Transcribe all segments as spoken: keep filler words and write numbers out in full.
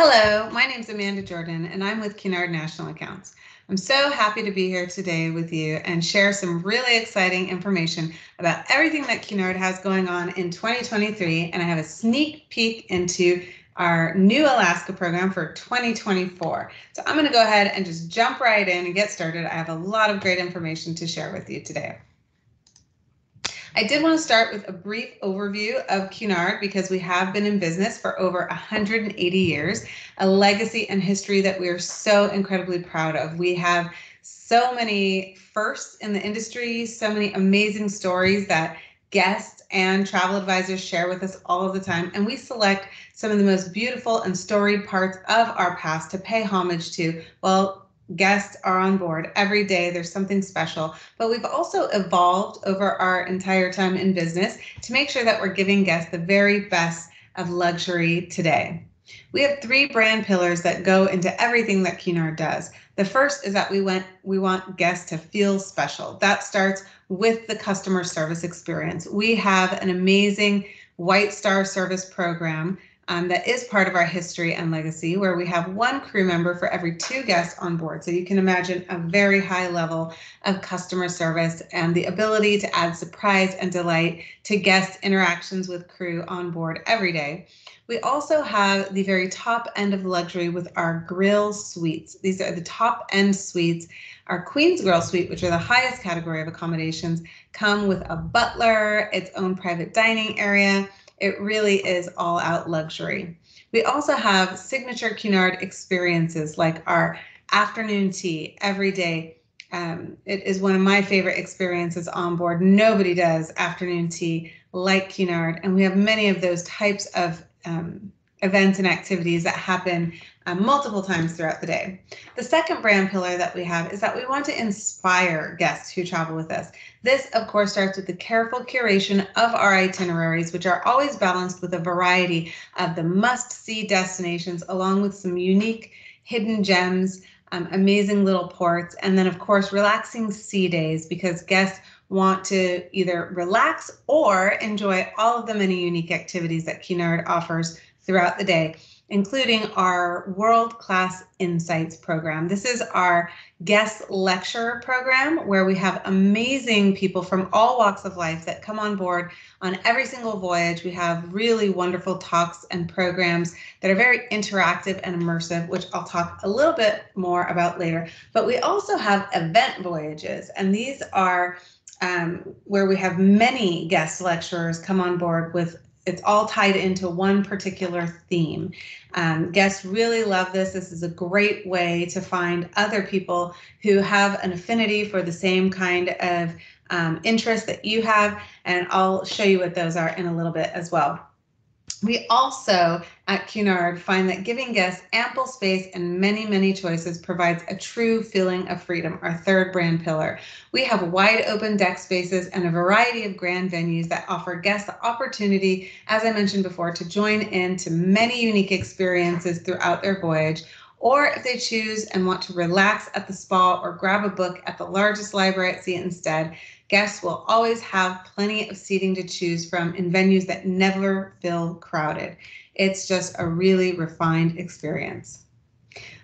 Hello, my name is Amanda Jordan and I'm with Cunard National Accounts. I'm so happy to be here today with you and share some really exciting information about everything that Cunard has going on in twenty twenty-three, and I have a sneak peek into our new Alaska program for twenty twenty-four. So I'm going to go ahead and just jump right in and get started. I have a lot of great information to share with you today. I did want to start with a brief overview of Cunard because we have been in business for over one hundred eighty years, a legacy and history that we are so incredibly proud of. We have so many firsts in the industry, so many amazing stories that guests and travel advisors share with us all of the time, and we select some of the most beautiful and storied parts of our past to pay homage to. Well, guests are on board every day. There's something special, but we've also evolved over our entire time in business to make sure that we're giving guests the very best of luxury today. We have three brand pillars that go into everything that Cunard does. The first is that we went we want guests to feel special. That starts with the customer service experience. We have an amazing White Star service program Um, that is part of our history and legacy, where we have one crew member for every two guests on board. So you can imagine a very high level of customer service and the ability to add surprise and delight to guest interactions with crew on board every day. We also have the very top end of luxury with our grill suites. These are the top end suites. Our Queen's Grill suite, which are the highest category of accommodations, come with a butler, its own private dining area. It really is all out luxury. We also have signature Cunard experiences like our afternoon tea every day. Um, it is one of my favorite experiences on board. Nobody does afternoon tea like Cunard, and we have many of those types of um, events and activities that happen uh, multiple times throughout the day. The second brand pillar that we have is that we want to inspire guests who travel with us. This, of course, starts with the careful curation of our itineraries, which are always balanced with a variety of the must-see destinations, along with some unique hidden gems, um, amazing little ports, and then, of course, relaxing sea days, because guests want to either relax or enjoy all of the many unique activities that Cunard offers throughout the day, including our world-class insights program. This is our guest lecture program where we have amazing people from all walks of life that come on board on every single voyage. We have really wonderful talks and programs that are very interactive and immersive, which I'll talk a little bit more about later. But we also have event voyages, and these are um, where we have many guest lecturers come on board with it's all tied into one particular theme. Um, guests really love this. This is a great way to find other people who have an affinity for the same kind of um, interest that you have, and I'll show you what those are in a little bit as well. We also at Cunard find that giving guests ample space and many, many choices provides a true feeling of freedom, our third brand pillar. We have wide open deck spaces and a variety of grand venues that offer guests the opportunity, as I mentioned before, to join in to many unique experiences throughout their voyage, or if they choose and want to relax at the spa or grab a book at the largest library at sea instead, guests will always have plenty of seating to choose from in venues that never feel crowded. It's just a really refined experience.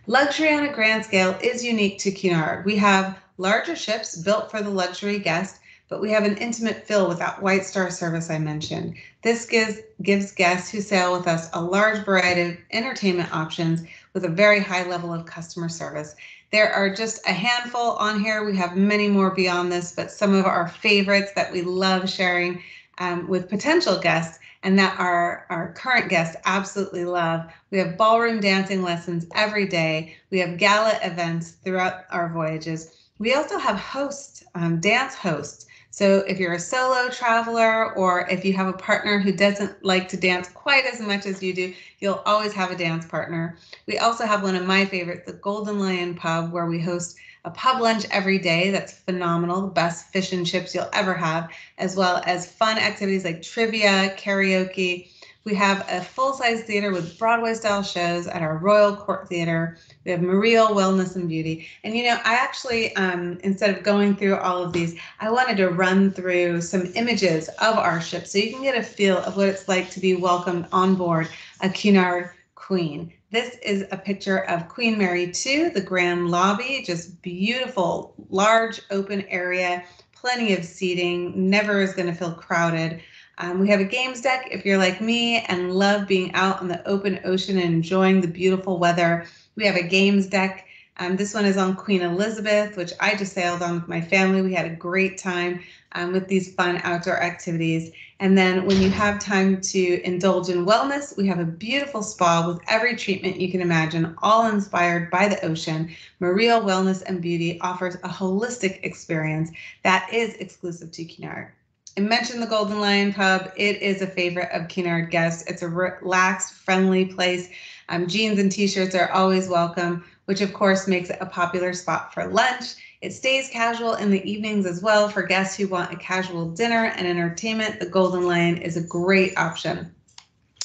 Luxury on a grand scale is unique to Cunard. We have larger ships built for the luxury guest, but we have an intimate feel with that White Star service I mentioned. This gives, gives guests who sail with us a large variety of entertainment options with a very high level of customer service. There are just a handful on here. We have many more beyond this, but some of our favorites that we love sharing um, with potential guests and that our, our current guests absolutely love. We have ballroom dancing lessons every day. We have gala events throughout our voyages. We also have hosts, um, dance hosts. So if you're a solo traveler or if you have a partner who doesn't like to dance quite as much as you do, you'll always have a dance partner. We also have one of my favorites, the Golden Lion Pub, where we host a pub lunch every day. That's phenomenal, the best fish and chips you'll ever have, as well as fun activities like trivia, karaoke. We have a full-size theater with Broadway-style shows at our Royal Court Theater. We have Mareel Wellness and Beauty. And, you know, I actually, um, instead of going through all of these, I wanted to run through some images of our ship so you can get a feel of what it's like to be welcomed on board a Cunard Queen. This is a picture of Queen Mary the Second, the grand lobby, just beautiful, large open area, plenty of seating, never is going to feel crowded. Um, we have a games deck if you're like me and love being out on the open ocean and enjoying the beautiful weather. We have a games deck. Um, this one is on Queen Elizabeth, which I just sailed on with my family. We had a great time um, with these fun outdoor activities. And then when you have time to indulge in wellness, we have a beautiful spa with every treatment you can imagine, all inspired by the ocean. Mareel Wellness and Beauty offers a holistic experience that is exclusive to Cunard. I mentioned the Golden Lion Pub. It is a favorite of Cunard guests. It's a relaxed, friendly place. Um, jeans and t-shirts are always welcome, which of course makes it a popular spot for lunch. It stays casual in the evenings as well for guests who want a casual dinner and entertainment. The Golden Lion is a great option.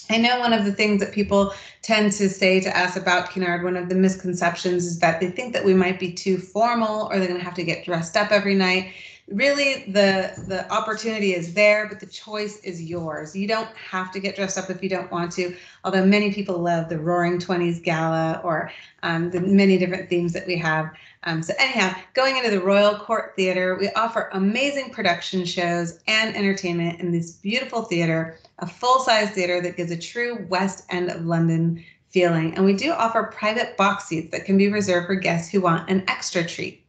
I know one of the things that people tend to say to us about Cunard, one of the misconceptions is that they think that we might be too formal or they're going to have to get dressed up every night. Really, the, the opportunity is there, but the choice is yours. You don't have to get dressed up if you don't want to, although many people love the Roaring Twenties Gala or um, the many different themes that we have. Um, so anyhow, going into the Royal Court Theater, we offer amazing production shows and entertainment in this beautiful theater, a full-size theater that gives a true West End of London feeling. And we do offer private box seats that can be reserved for guests who want an extra treat.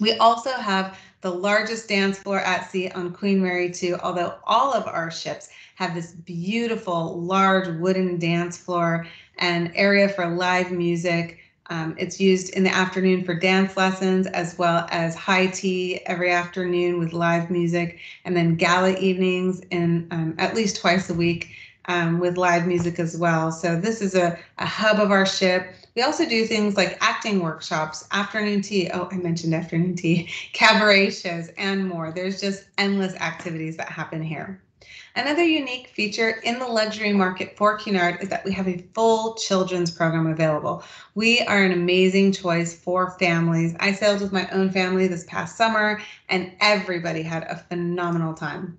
We also have the largest dance floor at sea on Queen Mary the Second, although all of our ships have this beautiful, large wooden dance floor and area for live music. Um, it's used in the afternoon for dance lessons as well as high tea every afternoon with live music, and then gala evenings in um, at least twice a week um, with live music as well. So this is a, a hub of our ship. We also do things like acting workshops, afternoon tea, oh, I mentioned afternoon tea, cabaret shows, and more. There's just endless activities that happen here. Another unique feature in the luxury market for Cunard is that we have a full children's program available. We are an amazing choice for families. I sailed with my own family this past summer, and everybody had a phenomenal time.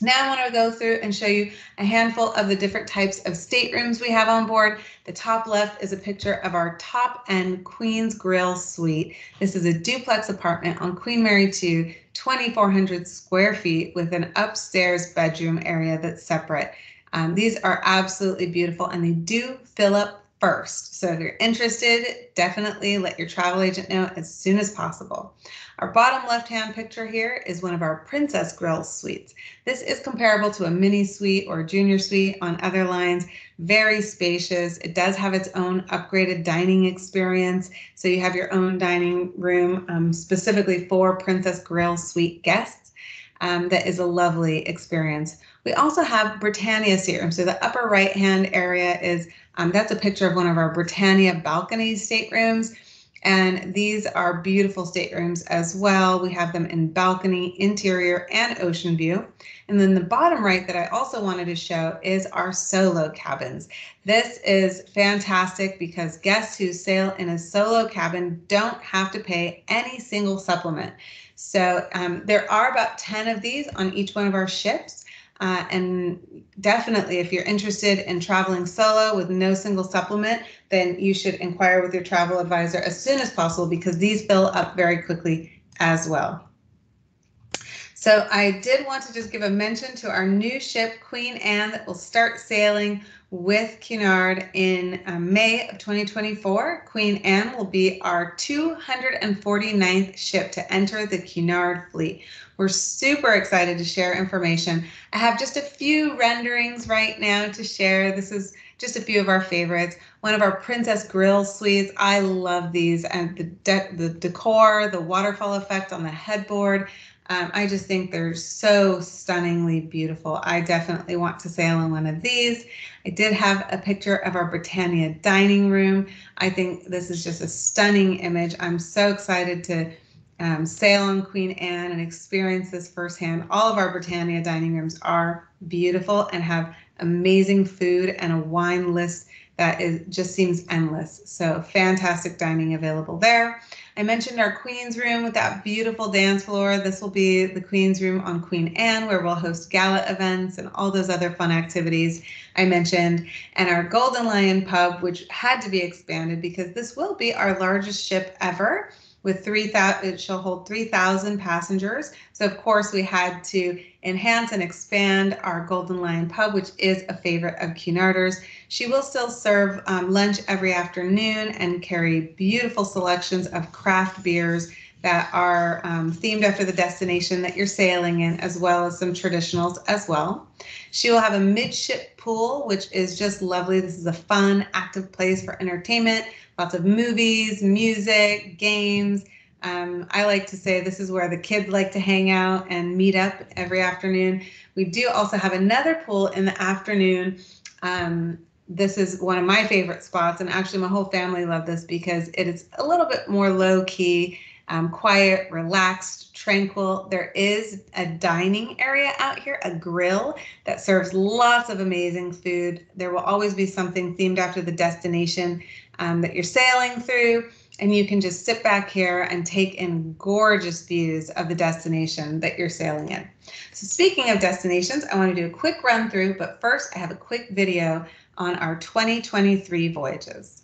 Now I want to go through and show you a handful of the different types of staterooms we have on board. The top left is a picture of our top-end Queen's Grill suite. This is a duplex apartment on Queen Mary the Second, twenty-four hundred square feet with an upstairs bedroom area that's separate. Um, these are absolutely beautiful and they do fill up first. So if you're interested, definitely let your travel agent know as soon as possible. Our bottom left-hand picture here is one of our Princess Grill suites. This is comparable to a mini suite or junior suite on other lines. Very spacious. It does have its own upgraded dining experience. So you have your own dining room um, specifically for Princess Grill suite guests. Um, that is a lovely experience. We also have Britannia stateroom. So the upper right-hand area is Um, that's a picture of one of our Britannia balcony staterooms, and these are beautiful staterooms as well. We have them in balcony, interior, and ocean view. And then the bottom right that I also wanted to show is our solo cabins. This is fantastic because guests who sail in a solo cabin don't have to pay any single supplement. So um, there are about ten of these on each one of our ships. Uh, and definitely, if you're interested in traveling solo with no single supplement, then you should inquire with your travel advisor as soon as possible because these fill up very quickly as well. So I did want to just give a mention to our new ship, Queen Anne, that will start sailing with Cunard in uh, May of twenty twenty-four. Queen Anne will be our two hundred forty-ninth ship to enter the Cunard fleet. We're super excited to share information. I have just a few renderings right now to share. This is just a few of our favorites. One of our Princess Grill suites. I love these, and the, de the decor, the waterfall effect on the headboard. Um, I just think they're so stunningly beautiful. I definitely want to sail in one of these. I did have a picture of our Britannia dining room. I think this is just a stunning image. I'm so excited to um, sail on Queen Anne and experience this firsthand. All of our Britannia dining rooms are beautiful and have amazing food, and a wine list that is just seems endless. So fantastic dining available there. I mentioned our Queen's Room with that beautiful dance floor. This will be the Queen's Room on Queen Anne, where we'll host gala events and all those other fun activities I mentioned. And our Golden Lion Pub, which had to be expanded because this will be our largest ship ever. With three thousand, it shall hold three thousand passengers. So of course we had to enhance and expand our Golden Lion Pub, which is a favorite of Cunarders. She will still serve um, lunch every afternoon and carry beautiful selections of craft beers that are um, themed after the destination that you're sailing in, as well as some traditionals as well. She will have a midship pool, which is just lovely. This is a fun, active place for entertainment, lots of movies, music, games. Um, I like to say this is where the kids like to hang out and meet up every afternoon. We do also have another pool in the afternoon. Um, This is one of my favorite spots, and actually my whole family loved this because it is a little bit more low key, um, quiet, relaxed, tranquil. There is a dining area out here, a grill that serves lots of amazing food. There will always be something themed after the destination um, that you're sailing through, and you can just sit back here and take in gorgeous views of the destination that you're sailing in. So speaking of destinations, I want to do a quick run through, but first I have a quick video on our twenty twenty-three voyages.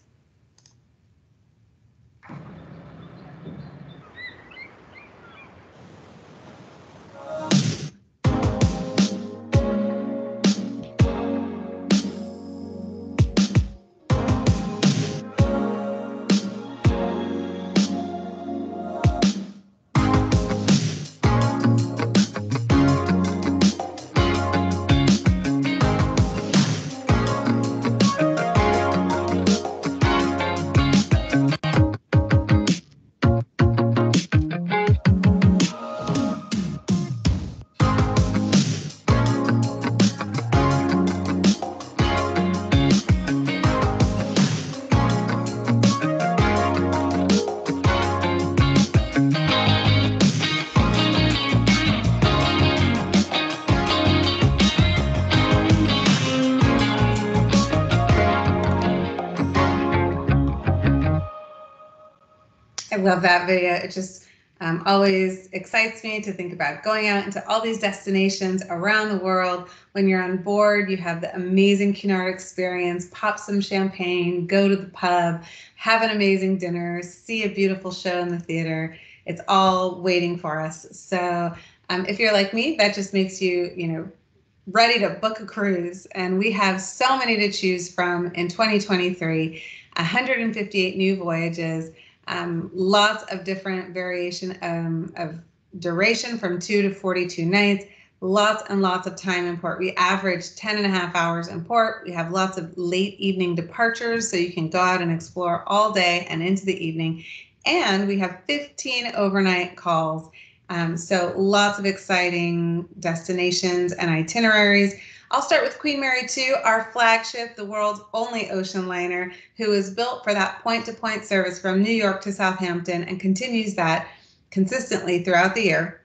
Love that video. It just um, always excites me to think about going out into all these destinations around the world. When you're on board, you have the amazing Cunard experience, pop some champagne, go to the pub, have an amazing dinner, see a beautiful show in the theater. It's all waiting for us. So um, if you're like me, that just makes you, you know, ready to book a cruise. And we have so many to choose from in twenty twenty-three, one hundred fifty-eight new voyages. Um, lots of different variation um, of duration from two to forty-two nights, lots and lots of time in port. We average ten and a half hours in port. We have lots of late evening departures, so you can go out and explore all day and into the evening. And we have fifteen overnight calls. Um, so lots of exciting destinations and itineraries. I'll start with Queen Mary two, our flagship, the world's only ocean liner, who was built for that point-to-point service from New York to Southampton and continues that consistently throughout the year.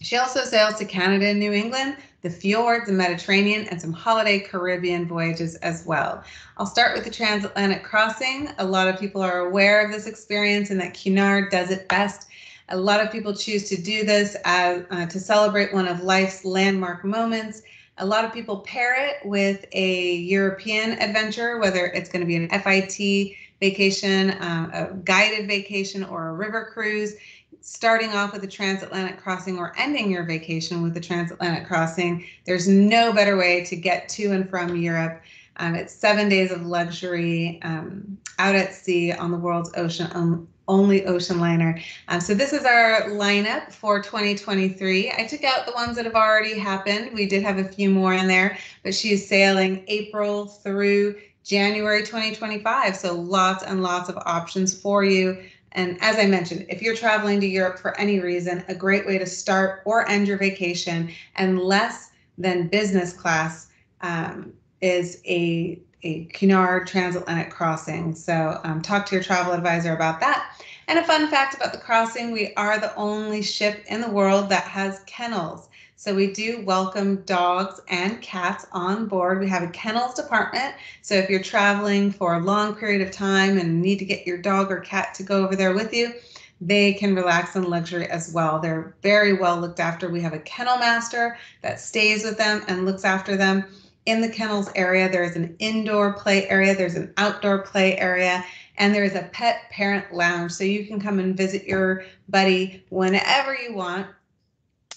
She also sails to Canada and New England, the fjords, the Mediterranean, and some holiday Caribbean voyages as well. I'll start with the transatlantic crossing. A lot of people are aware of this experience and that Cunard does it best. A lot of people choose to do this as, uh, to celebrate one of life's landmark moments. A lot of people pair it with a European adventure, whether it's going to be an F I T vacation, um, a guided vacation, or a river cruise. Starting off with a transatlantic crossing or ending your vacation with a transatlantic crossing, there's no better way to get to and from Europe. Um, it's seven days of luxury um, out at sea on the world's ocean um, only ocean liner. Um, so this is our lineup for twenty twenty-three. I took out the ones that have already happened. We did have a few more in there, but she is sailing April through January twenty twenty-five. So lots and lots of options for you. And as I mentioned, if you're traveling to Europe for any reason, a great way to start or end your vacation, and less than business class um, is a a Cunard transatlantic crossing. So um, talk to your travel advisor about that. And a fun fact about the crossing, we are the only ship in the world that has kennels. So we do welcome dogs and cats on board. We have a kennels department. So if you're traveling for a long period of time and need to get your dog or cat to go over there with you, they can relax in luxury as well. They're very well looked after. We have a kennel master that stays with them and looks after them. In the kennels area, there's an indoor play area, there's an outdoor play area, and there is a pet parent lounge. So you can come and visit your buddy whenever you want.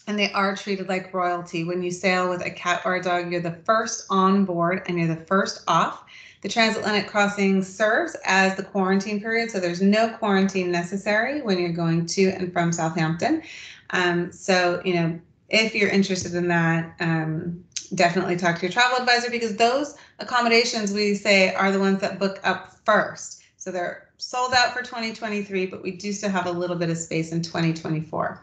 And they are treated like royalty. When you sail with a cat or a dog, you're the first on board and you're the first off. The transatlantic crossing serves as the quarantine period, so there's no quarantine necessary when you're going to and from Southampton. Um, so, you know, if you're interested in that, um, definitely talk to your travel advisor, because those accommodations we say are the ones that book up first. So they're sold out for twenty twenty-three, but we do still have a little bit of space in twenty twenty-four.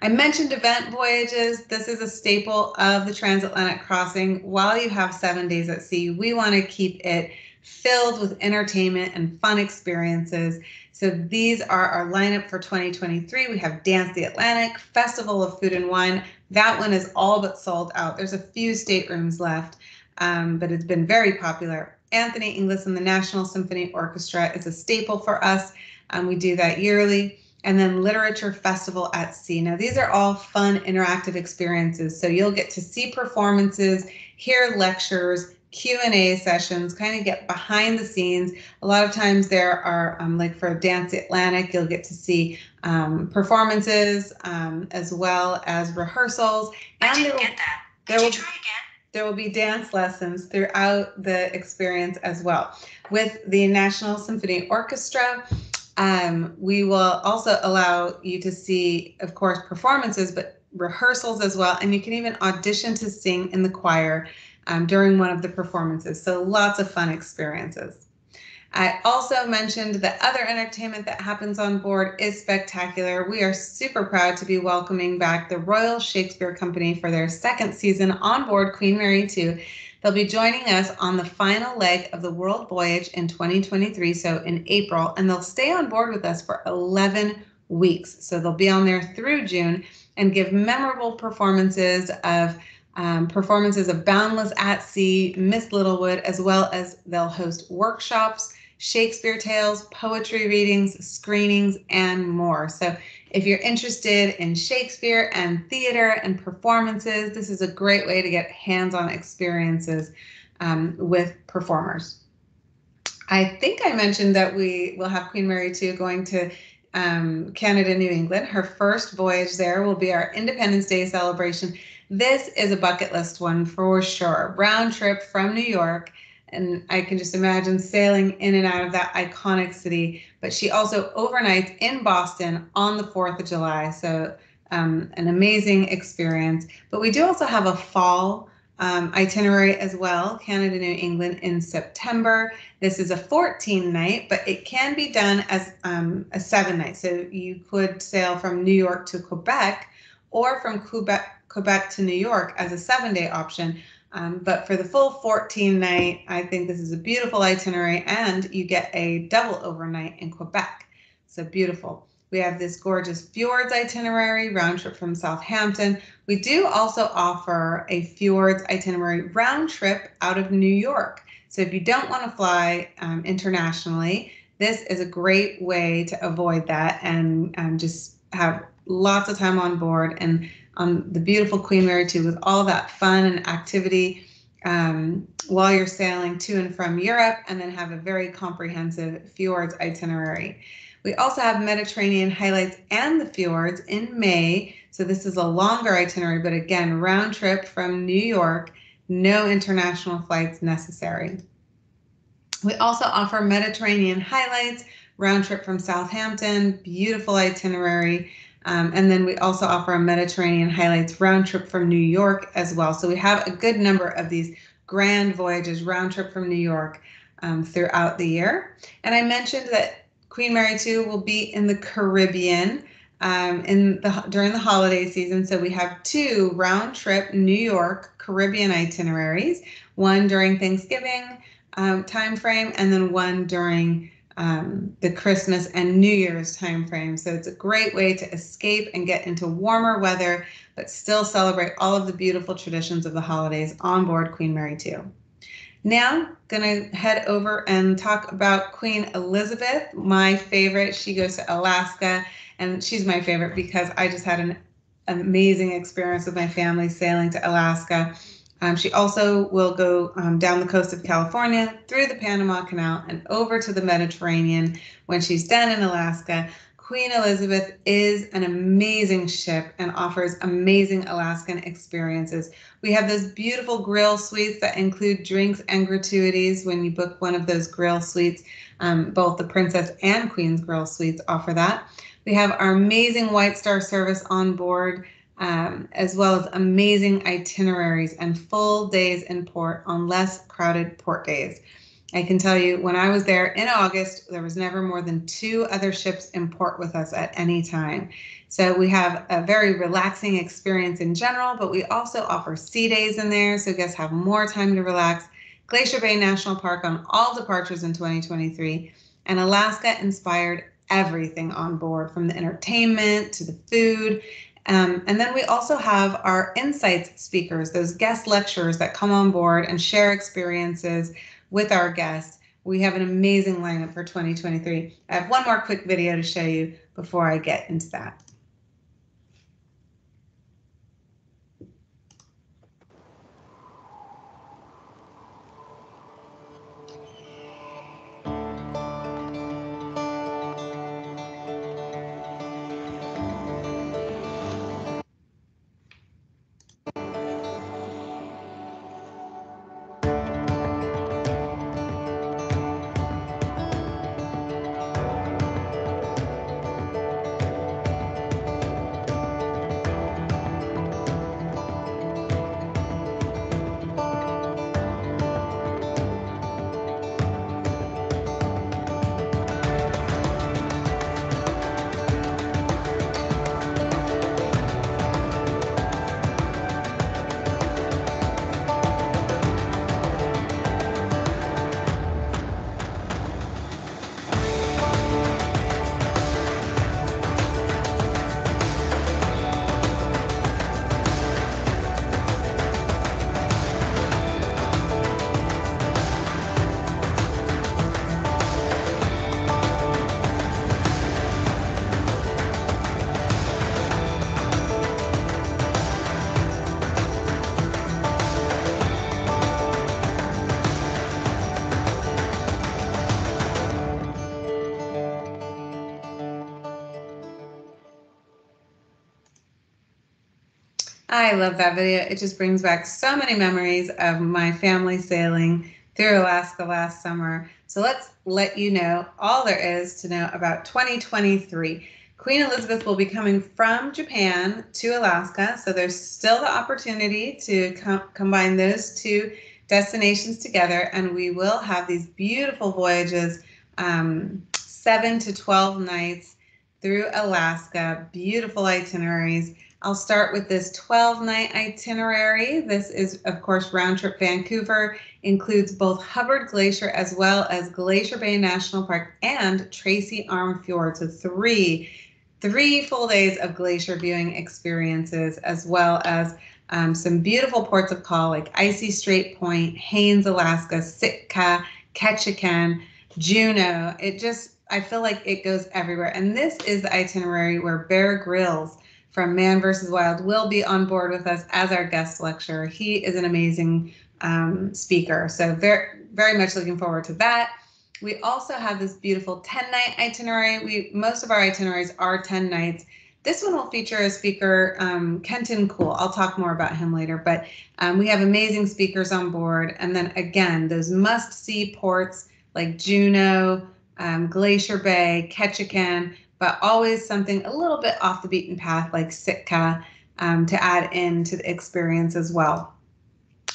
I mentioned event voyages. This is a staple of the transatlantic crossing. While you have seven days at sea, we want to keep it filled with entertainment and fun experiences. So these are our lineup for twenty twenty-three. We have Dance the Atlantic, Festival of Food and Wine. That one is all but sold out. There's a few staterooms left, um, but it's been very popular. Anthony Inglis and the National Symphony Orchestra is a staple for us, and um, we do that yearly. And then Literature Festival at Sea. Now, these are all fun, interactive experiences. So you'll get to see performances, hear lectures, Q and A sessions, kind of get behind the scenes. A lot of times there are, um, like for Dance the Atlantic, you'll get to see um, performances um, as well as rehearsals. I didn't get that. Could you try again? There will be dance lessons throughout the experience as well. With the National Symphony Orchestra, Um, we will also allow you to see, of course, performances, but rehearsals as well. And you can even audition to sing in the choir um, during one of the performances. So lots of fun experiences. I also mentioned the other entertainment that happens on board is spectacular. We are super proud to be welcoming back the Royal Shakespeare Company for their second season on board Queen Mary two. They'll be joining us on the final leg of the world voyage in twenty twenty-three, so in April, and they'll stay on board with us for eleven weeks. So they'll be on there through June and give memorable performances of um, performances of Boundless at Sea, Miss Littlewood, as well as they'll host workshops, Shakespeare tales, poetry readings, screenings, and more. So if you're interested in Shakespeare and theater and performances, this is a great way to get hands-on experiences um, with performers. I think I mentioned that we will have Queen Mary two going to um, Canada, New England. Her first voyage there will be our Independence Day celebration. This is a bucket list one for sure. Round trip from New York. And I can just imagine sailing in and out of that iconic city. But she also overnights in Boston on the fourth of July. So um, an amazing experience. But we do also have a fall um, itinerary as well, Canada, New England in September. This is a fourteen night, but it can be done as um, a seven night. So you could sail from New York to Quebec or from Quebec, Quebec to New York as a seven day option. Um, but for the full fourteen night, I think this is a beautiful itinerary, and you get a double overnight in Quebec. So beautiful. We have this gorgeous fjords itinerary, round trip from Southampton. We do also offer a fjords itinerary round trip out of New York. So if you don't want to fly um, internationally, this is a great way to avoid that and um, just have lots of time on board and on the beautiful Queen Mary two with all that fun and activity um, while you're sailing to and from Europe, and then have a very comprehensive fjords itinerary. We also have Mediterranean highlights and the fjords in May. So this is a longer itinerary, but again, round trip from New York, no international flights necessary. We also offer Mediterranean highlights, round trip from Southampton, beautiful itinerary. Um, and then we also offer a Mediterranean highlights round trip from New York as well. So we have a good number of these grand voyages round trip from New York um, throughout the year. And I mentioned that Queen Mary two will be in the Caribbean um, in the, during the holiday season. So we have two round trip New York Caribbean itineraries, one during Thanksgiving um, time frame, and then one during um, the Christmas and New Year's time frame. So it's a great way to escape and get into warmer weather, but still celebrate all of the beautiful traditions of the holidays on board Queen Mary two. Now, gonna head over and talk about Queen Elizabeth, my favorite. She goes to Alaska, and she's my favorite because I just had an amazing experience with my family sailing to Alaska. Um, she also will go um, down the coast of California, through the Panama Canal, and over to the Mediterranean. When she's done in Alaska, Queen Elizabeth is an amazing ship and offers amazing Alaskan experiences. We have those beautiful grill suites that include drinks and gratuities when you book one of those grill suites. Um, both the Princess and Queen's Grill suites offer that. We have our amazing White Star service on board, um, as well as amazing itineraries and full days in port on less crowded port days. I can tell you, when I was there in August, there was never more than two other ships in port with us at any time. So we have a very relaxing experience in general, but we also offer sea days in there, so guests have more time to relax. Glacier Bay National Park on all departures in twenty twenty-three, and Alaska inspired everything on board, from the entertainment to the food. Um, and then we also have our insights speakers, those guest lecturers that come on board and share experiences with our guests. We have an amazing lineup for twenty twenty-three. I have one more quick video to show you before I get into that. I love that video. It just brings back so many memories of my family sailing through Alaska last summer. So let's let you know all there is to know about twenty twenty-three. Queen Elizabeth will be coming from Japan to Alaska, so there's still the opportunity to com combine those two destinations together, and we will have these beautiful voyages, um, seven to twelve nights through Alaska, beautiful itineraries. I'll start with this twelve night itinerary. This is, of course, round trip Vancouver, includes both Hubbard Glacier as well as Glacier Bay National Park and Tracy Arm Fjord. So three, three full days of glacier viewing experiences, as well as um, some beautiful ports of call like Icy Strait Point, Haines, Alaska, Sitka, Ketchikan, Juneau. It just, I feel like it goes everywhere. And this is the itinerary where Bear Grylls from Man versus Wild will be on board with us as our guest lecturer. He is an amazing um, speaker, so very, very much looking forward to that. We also have this beautiful ten night itinerary. We most of our itineraries are ten nights. This one will feature a speaker, um, Kenton Cool. I'll talk more about him later, but um, we have amazing speakers on board. And then again, those must-see ports like Juneau, um, Glacier Bay, Ketchikan, but always something a little bit off the beaten path like Sitka um, to add into the experience as well.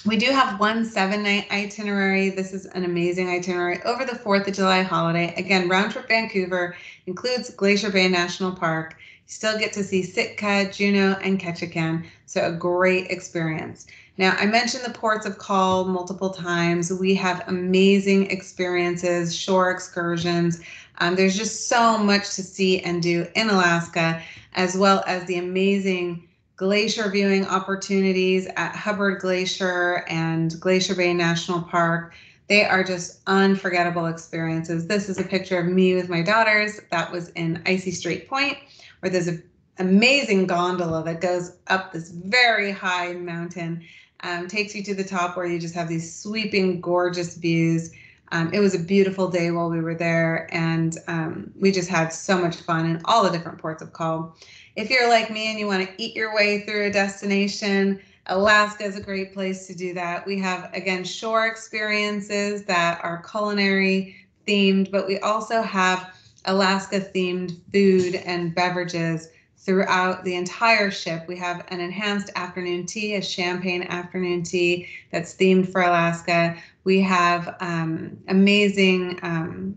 We do have one seven night itinerary. This is an amazing itinerary over the fourth of July holiday. Again, round trip Vancouver, includes Glacier Bay National Park. You still get to see Sitka, Juneau, and Ketchikan, so a great experience. Now, I mentioned the ports of call multiple times. We have amazing experiences, shore excursions. Um, there's just so much to see and do in Alaska, as well as the amazing glacier viewing opportunities at Hubbard Glacier and Glacier Bay National Park. They are just unforgettable experiences. This is a picture of me with my daughters. That was in Icy Strait Point, where there's an amazing gondola that goes up this very high mountain, um, takes you to the top where you just have these sweeping, gorgeous views. Um, it was a beautiful day while we were there, and um, we just had so much fun in all the different ports of call. If you're like me and you want to eat your way through a destination, Alaska is a great place to do that. We have, again, shore experiences that are culinary themed, but we also have Alaska themed food and beverages throughout the entire ship. We have an enhanced afternoon tea, a champagne afternoon tea that's themed for Alaska. We have um, amazing um,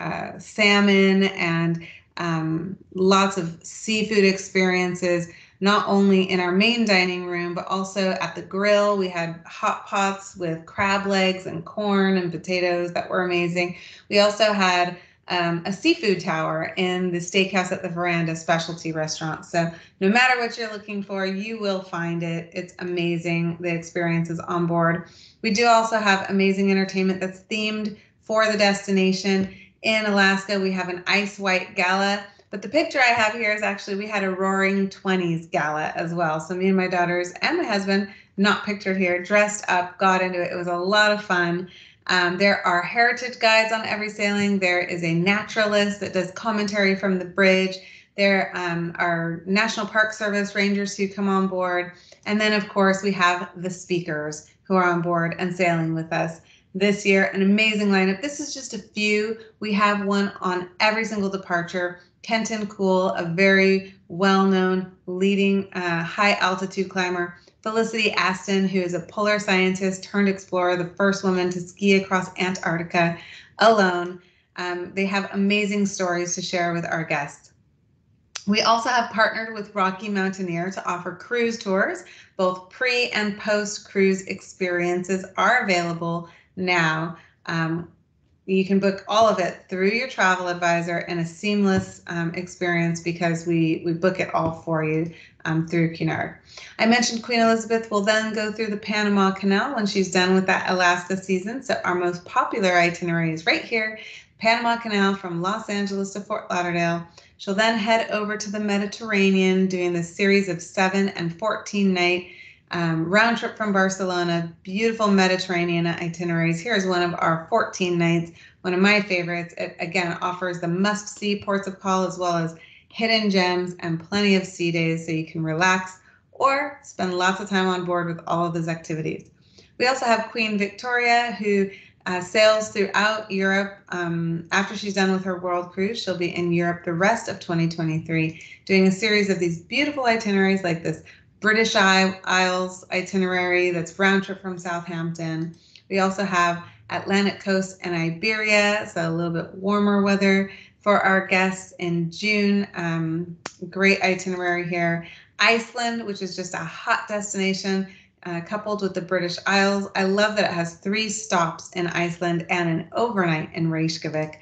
uh, salmon and um, lots of seafood experiences, not only in our main dining room, but also at the grill. We had hot pots with crab legs and corn and potatoes that were amazing. We also had Um, a seafood tower in the Steakhouse at the Veranda specialty restaurant. So no matter what you're looking for, you will find it. It's amazing, the experiences on board. We do also have amazing entertainment that's themed for the destination. In Alaska, we have an Ice White Gala, but the picture I have here is actually we had a Roaring Twenties Gala as well. So me and my daughters and my husband, not pictured here, dressed up, got into it. It was a lot of fun. Um, there are heritage guides on every sailing. There is a naturalist that does commentary from the bridge. There um, are National Park Service rangers who come on board. And then, of course, we have the speakers who are on board and sailing with us this year. An amazing lineup. This is just a few. We have one on every single departure. Kenton Cool, a very well-known leading uh, high-altitude climber. Felicity Aston, who is a polar scientist turned explorer, the first woman to ski across Antarctica alone. Um, they have amazing stories to share with our guests. We also have partnered with Rocky Mountaineer to offer cruise tours. Both pre and post cruise experiences are available now. Um, you can book all of it through your travel advisor and a seamless um, experience because we, we book it all for you um, through Cunard. I mentioned Queen Elizabeth will then go through the Panama Canal when she's done with that Alaska season. So our most popular itinerary is right here, Panama Canal from Los Angeles to Fort Lauderdale. She'll then head over to the Mediterranean doing this series of seven and fourteen night Um, round trip from Barcelona, beautiful Mediterranean itineraries. Here's one of our fourteen nights, one of my favorites. It, again, offers the must-see ports of call as well as hidden gems and plenty of sea days so you can relax or spend lots of time on board with all of those activities. We also have Queen Victoria, who uh, sails throughout Europe. Um, after she's done with her world cruise, she'll be in Europe the rest of twenty twenty-three, doing a series of these beautiful itineraries like this British Isles itinerary that's round trip from Southampton. We also have Atlantic Coast and Iberia, so a little bit warmer weather for our guests in June. Um, great itinerary here. Iceland, which is just a hot destination, uh, coupled with the British Isles. I love that it has three stops in Iceland and an overnight in Reykjavik.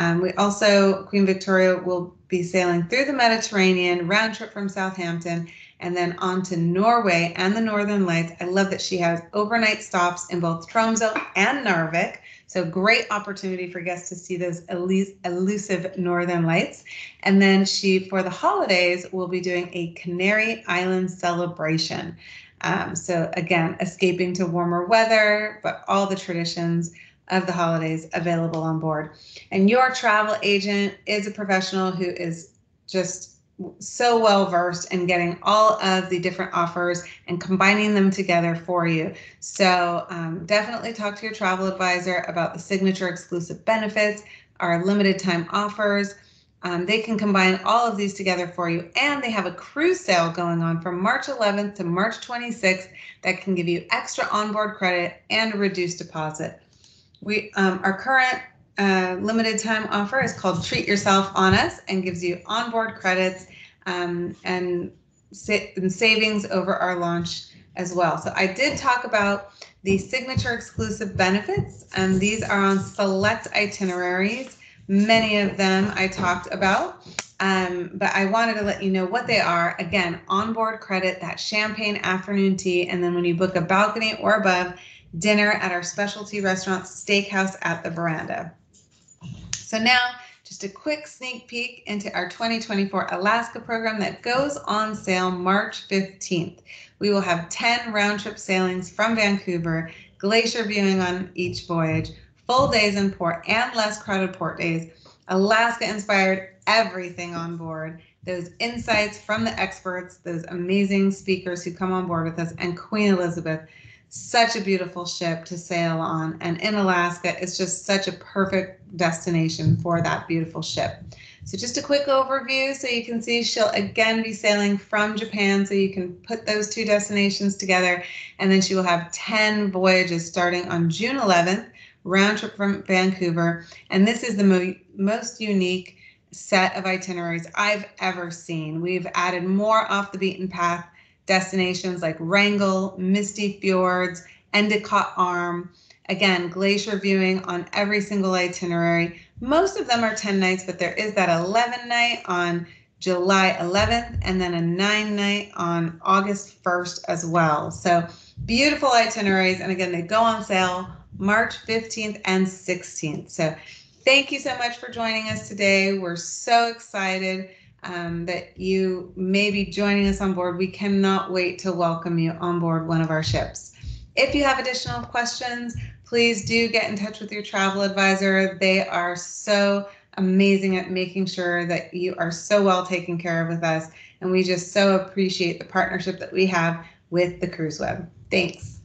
Um, we also, Queen Victoria will be sailing through the Mediterranean, round trip from Southampton, and then on to Norway and the Northern Lights. I love that she has overnight stops in both Tromsø and Narvik. So great opportunity for guests to see those elus elusive Northern Lights. And then she, for the holidays, will be doing a Canary Island celebration. Um, so again, escaping to warmer weather, but all the traditions of the holidays available on board. And your travel agent is a professional who is just so well-versed in getting all of the different offers and combining them together for you. So um, definitely talk to your travel advisor about the signature exclusive benefits, our limited time offers. Um, they can combine all of these together for you. And they have a cruise sale going on from March eleventh to March twenty-sixth that can give you extra onboard credit and a reduced deposit. We, um, our current uh, limited time offer is called Treat Yourself on Us and gives you onboard credits um, and, sa and savings over our launch as well. So I did talk about the signature exclusive benefits, and these are on select itineraries. Many of them I talked about, um, but I wanted to let you know what they are. Again, onboard credit, that champagne afternoon tea, and then when you book a balcony or above, dinner at our specialty restaurant, Steakhouse at the Veranda. So now, just a quick sneak peek into our twenty twenty-four Alaska program that goes on sale March fifteenth. We will have ten round-trip sailings from Vancouver, glacier viewing on each voyage, full days in port and less crowded port days, Alaska-inspired everything on board, those insights from the experts, those amazing speakers who come on board with us, and Queen Elizabeth, such a beautiful ship to sail on. And in Alaska, it's just such a perfect destination for that beautiful ship. So just a quick overview so you can see she'll again be sailing from Japan, so you can put those two destinations together. And then she will have ten voyages starting on June eleventh, round trip from Vancouver. And this is the mo most unique set of itineraries I've ever seen. We've added more off the beaten path destinations like Wrangell, Misty Fjords, Endicott Arm. Again, glacier viewing on every single itinerary. Most of them are ten nights, but there is that eleven night on July eleventh and then a nine night on August first as well. So beautiful itineraries. And again, they go on sale March fifteenth and sixteenth. So thank you so much for joining us today. We're so excited Um, that you may be joining us on board. We cannot wait to welcome you on board one of our ships. If you have additional questions, please do get in touch with your travel advisor. They are so amazing at making sure that you are so well taken care of with us, and we just so appreciate the partnership that we have with the CruiseWeb. Thanks.